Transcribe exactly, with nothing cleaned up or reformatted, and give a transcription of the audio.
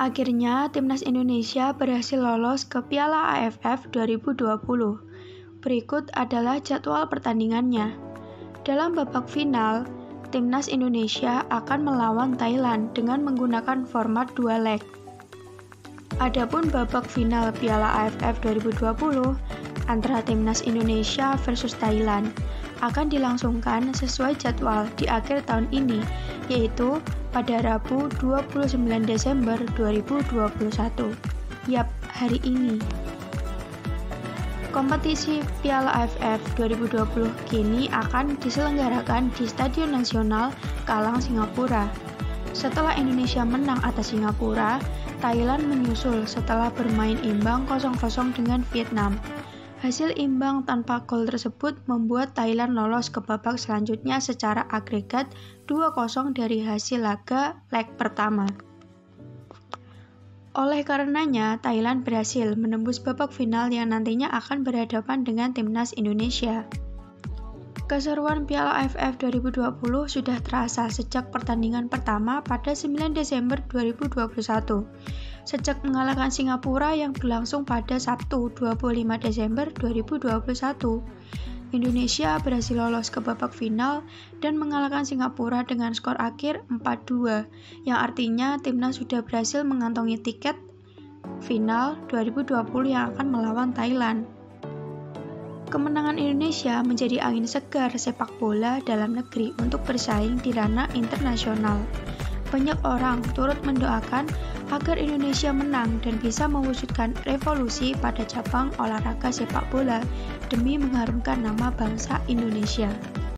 Akhirnya, timnas Indonesia berhasil lolos ke Piala A F F dua ribu dua puluh. Berikut adalah jadwal pertandingannya. Dalam babak final, timnas Indonesia akan melawan Thailand dengan menggunakan format dua leg. Adapun babak final Piala A F F dua ribu dua puluh antara timnas Indonesia versus Thailand akan dilangsungkan sesuai jadwal di akhir tahun ini, yaitu pada Rabu dua puluh sembilan Desember dua ribu dua puluh satu. Yap, hari ini. Kompetisi Piala A F F dua ribu dua puluh kini akan diselenggarakan di Stadion Nasional Kallang, Singapura. Setelah Indonesia menang atas Singapura, Thailand menyusul setelah bermain imbang nol nol dengan Vietnam. Hasil imbang tanpa gol tersebut membuat Thailand lolos ke babak selanjutnya secara agregat dua nol dari hasil laga leg pertama. Oleh karenanya, Thailand berhasil menembus babak final yang nantinya akan berhadapan dengan timnas Indonesia. Keseruan Piala A F F dua ribu dua puluh sudah terasa sejak pertandingan pertama pada sembilan Desember dua ribu dua puluh satu. Sejak mengalahkan Singapura yang berlangsung pada Sabtu dua puluh lima Desember dua ribu dua puluh satu, Indonesia berhasil lolos ke babak final dan mengalahkan Singapura dengan skor akhir empat dua, yang artinya timnas sudah berhasil mengantongi tiket final dua ribu dua puluh yang akan melawan Thailand. Kemenangan Indonesia menjadi angin segar sepak bola dalam negeri untuk bersaing di ranah internasional. Banyak orang turut mendoakan agar Indonesia menang dan bisa mewujudkan revolusi pada cabang olahraga sepak bola demi mengharumkan nama bangsa Indonesia.